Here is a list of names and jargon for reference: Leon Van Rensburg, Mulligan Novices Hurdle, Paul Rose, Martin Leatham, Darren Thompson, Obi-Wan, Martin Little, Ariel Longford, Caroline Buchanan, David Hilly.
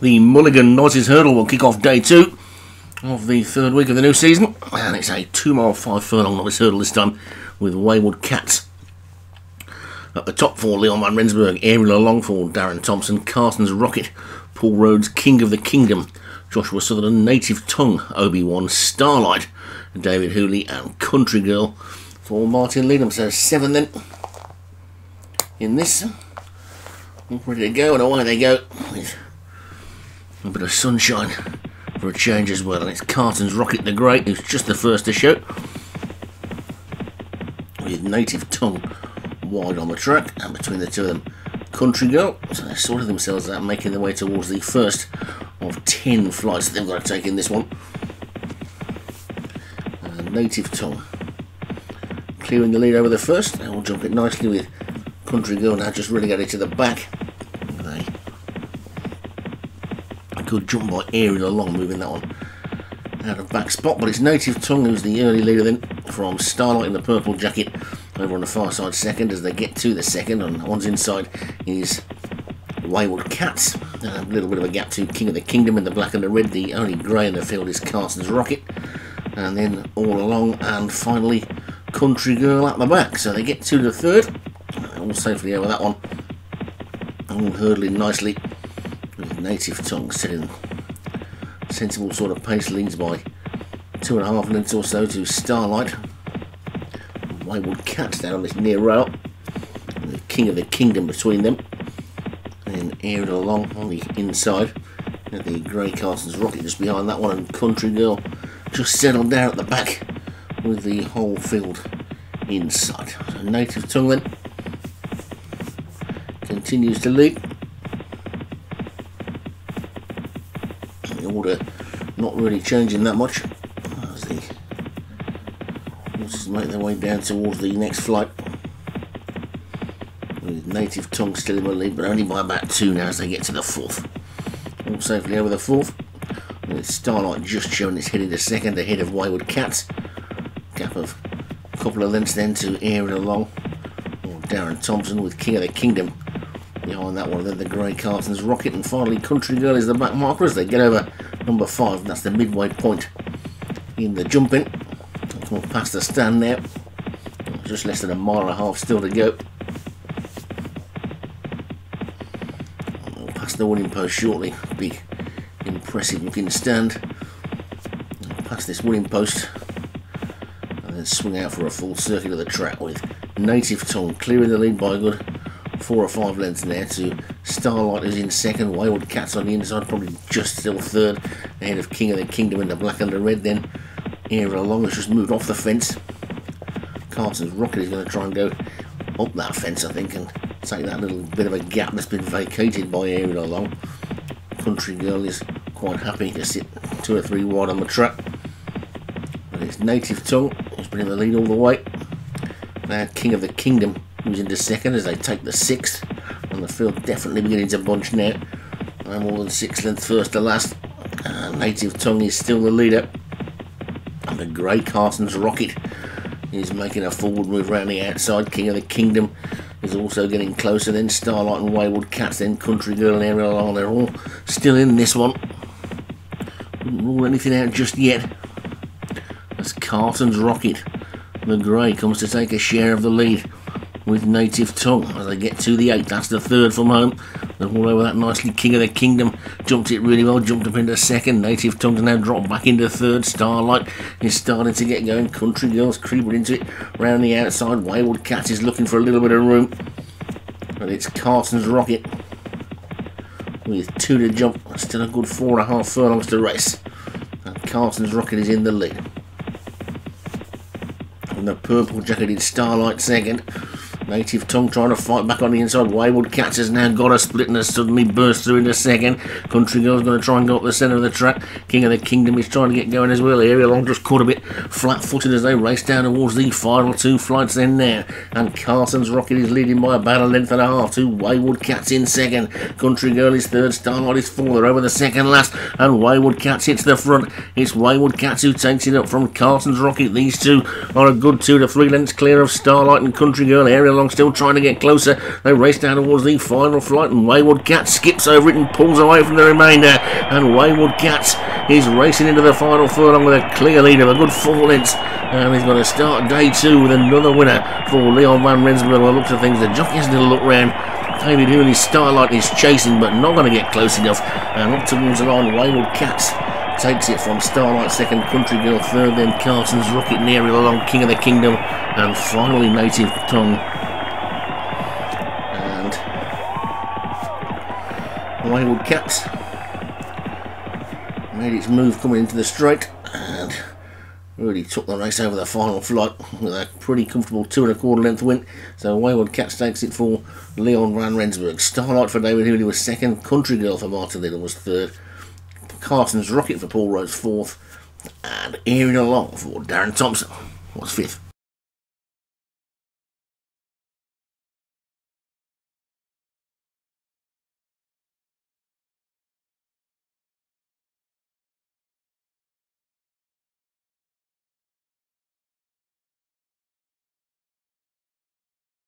The Mulligan Novices Hurdle will kick off day two of the third week of the new season, and it's a 2 mile 5 furlong novice hurdle this time with Wayward Cats. At the top four, Leon Van Rensburg, Ariel Longford, Darren Thompson, Carson's Rocket, Paul Rose, King of the Kingdom, Joshua Sutherland, Native Tongue, Obi-Wan, Starlight, David Hilly, and Country Girl for Martin Leatham. So 7 then in this. All ready to go, and away they go with a bit of sunshine for a change as well. And it's Carson's Rocket the Great, who's just the first to show, with Native Tongue wide on the track, and between the two of them, Country Girl. So they're sorting themselves out, making their way towards the first of 10 flights that they've got to take in this one. And Native Tongue clearing the lead over the first. They will jump it nicely with Country Girl now just relegated to the back. A good jump by Ariel along, moving that one out of back spot, but it's Native Tongue who's the early leader then, from Starlight in the purple jacket over on the far side second as they get to the second, and one's inside is Wayward Cats, a little bit of a gap to King of the Kingdom in the black and the red. The only grey in the field is Carson's Rocket, and then all along and finally Country Girl at the back. So they get to the third, all safely over that one, all hurdling nicely with Native Tongue setting sensible sort of pace, leads by 2.5 lengths or so to Starlight. Wayward Cats down on this near rail, the King of the Kingdom between them, and then Ariel along on the inside, and the grey Carson's Rocket just behind that one, and Country Girl just settled down at the back with the whole field inside. So Native Tongue then continues to lead, the order not really changing that much as the horses make their way down towards the next flight, with Native Tongue still in the lead, but only by about 2 now as they get to the fourth. All safely over the fourth, with Starlight just showing its head into second ahead of Wayward Cats, gap of a couple of lengths then to Ariel along or Darren Thompson, with King of the Kingdom behind that one, then the grey Carson's Rocket, and finally Country Girl is the back marker as they get over number 5, and that's the midway point in the jumping. Come past the stand there, just less than 1.5 miles still to go. We'll pass the winning post shortly, big impressive looking stand. We'll pass this winning post and then swing out for a full circuit of the track, with Native Tongue clearing the lead by a good 4 or 5 lengths there to Starlight, who's in second. Wayward Cats on the inside, probably just still third, ahead of King of the Kingdom in the black and the red. Then Ariel Long has just moved off the fence. Carson's Rocket is going to try and go up that fence, I think, and take that little bit of a gap that's been vacated by Ariel Long. Country Girl is quite happy to sit 2 or 3 wide on the track. But it's Native Tongue who's been in the lead all the way. Now King of the Kingdom moves into second as they take the 6th, and the field definitely beginning to bunch now. No more than 6 lengths first to last, and Native Tongue is still the leader, and the grey Carson's Rocket is making a forward move round the outside. King of the Kingdom is also getting closer, then Starlight and Wayward Cats, then Country Girl and Ariel Long. They're all still in this one. Wouldn't rule anything out just yet, as Carson's Rocket the grey comes to take a share of the lead with Native Tongue as they get to the 8th. That's the 3rd from home. They're all over that nicely. King of the Kingdom jumped it really well, jumped up into 2nd. Native Tongue's now dropped back into 3rd. Starlight is starting to get going. Country Girl's creeping into it round the outside. Wayward Cats is looking for a little bit of room, but it's Carson's Rocket with 2 to jump. Still a good 4.5 furlongs to race, and Carson's Rocket is in the lead, and the purple jacketed Starlight 2nd. Native Tongue trying to fight back on the inside. Wayward Cats has now got a split and has suddenly burst through into 2nd. Country Girl's going to try and go up the centre of the track. King of the Kingdom is trying to get going as well. Ariel Long just caught a bit flat-footed as they race down towards the final 2 flights then now. And Carson's Rocket is leading by about a length and a half to Wayward Cats in 2nd. Country Girl is 3rd. Starlight is 4th. They're over the 2nd last, and Wayward Cats hits the front. It's Wayward Cats who takes it up from Carson's Rocket. These two are a good 2 to 3 lengths clear of Starlight and Country Girl. Ariel along, still trying to get closer. They race down towards the final flight, and Wayward Guts skips over it and pulls away from the remainder. And Wayward Guts is racing into the final furlong with a clear lead of a good 4 lengths. And he's going to start day two with another winner for Leon Van Rensburg. Well, looks of things, the jockey hasn't had a look round. David Hilly, Starlight is chasing, but not going to get close enough. And up towards the line, Wayward Guts takes it from Starlight second, Country Girl third, then Carson's Rocket and Ariel along, King of the Kingdom, and finally Native Tongue. And Wayward Cats made its move coming into the straight and really took the race over the final flight with a pretty comfortable 2 1/4 length win. So Wayward Cats takes it for Leon Van Rensburg. Starlight for David Hilly was second, Country Girl for Martin Little was third, Carson's Rocket for Paul Rose fourth, and Ariel Longford for Darren Thompson was fifth.